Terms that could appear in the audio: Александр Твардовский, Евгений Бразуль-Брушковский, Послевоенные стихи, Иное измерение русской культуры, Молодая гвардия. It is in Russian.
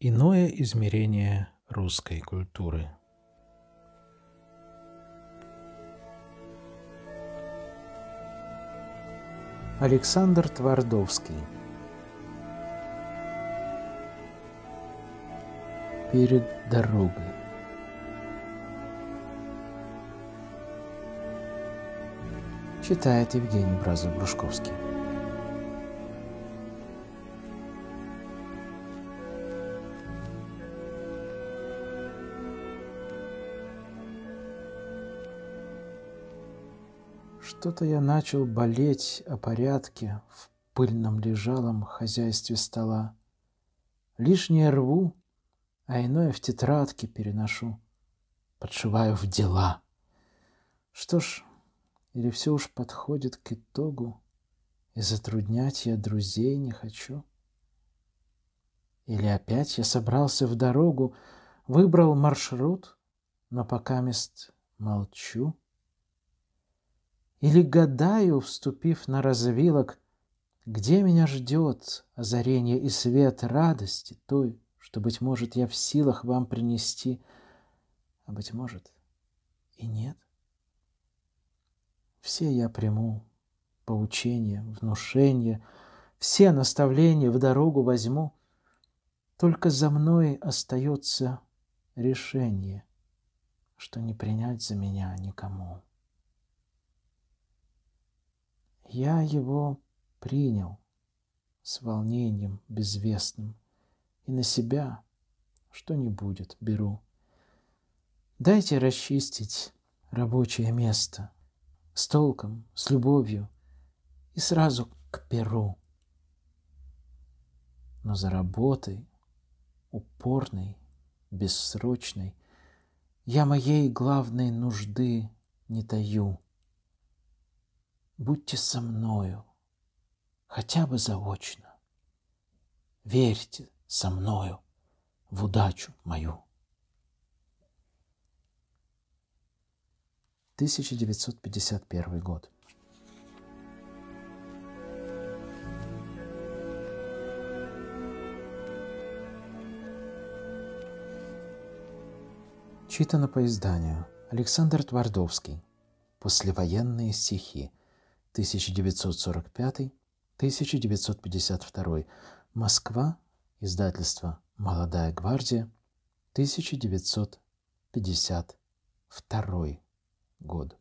Иное измерение русской культуры. Александр Твардовский. Перед дорогой. Читает Евгений Бразуль-Брушковский. Что-то я начал болеть о порядке в пыльном лежалом хозяйстве стола. Лишнее рву, а иное в тетрадке переношу, подшиваю в дела. Что ж, или все уж подходит к итогу, и затруднять я друзей не хочу. Или опять я собрался в дорогу, выбрал маршрут, но покамест молчу. Или гадаю, вступив на развилок, где меня ждет озарение и свет радости той, что, быть может, я в силах вам принести, а, быть может, и нет. Все я приму поучения, внушения, все наставления в дорогу возьму, только за мной остается решение, что не принять за меня никому. Я его принял с волнением безвестным, и на себя что не будет беру. Дайте расчистить рабочее место с толком, с любовью и сразу к перу. Но за работой, упорной, бессрочной, я моей главной нужды не таю. Будьте со мною, хотя бы заочно. Верьте со мною в удачу мою. 1951 год. Читано по изданию Александр Твардовский. Послевоенные стихи. 1945-1952. Москва. Издательство «Молодая гвардия». 1952 год.